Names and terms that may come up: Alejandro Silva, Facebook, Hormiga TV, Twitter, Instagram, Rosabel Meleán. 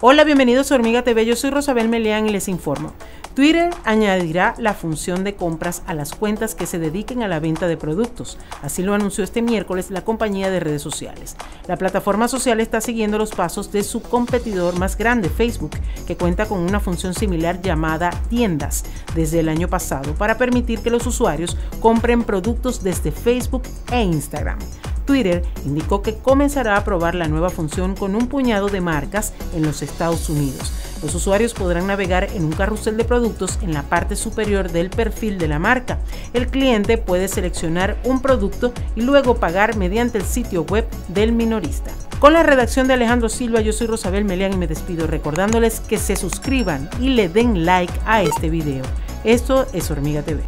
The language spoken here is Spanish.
Hola, bienvenidos a Hormiga TV, yo soy Rosabel Meleán y les informo. Twitter añadirá la función de compras a las cuentas que se dediquen a la venta de productos. Así lo anunció este miércoles la compañía de redes sociales. La plataforma social está siguiendo los pasos de su competidor más grande, Facebook, que cuenta con una función similar llamada Tiendas desde el año pasado para permitir que los usuarios compren productos desde Facebook e Instagram. Twitter indicó que comenzará a probar la nueva función con un puñado de marcas en los Estados Unidos. Los usuarios podrán navegar en un carrusel de productos en la parte superior del perfil de la marca. El cliente puede seleccionar un producto y luego pagar mediante el sitio web del minorista. Con la redacción de Alejandro Silva, yo soy Rosabel Meleán y me despido recordándoles que se suscriban y le den like a este video. Esto es Hormiga TV.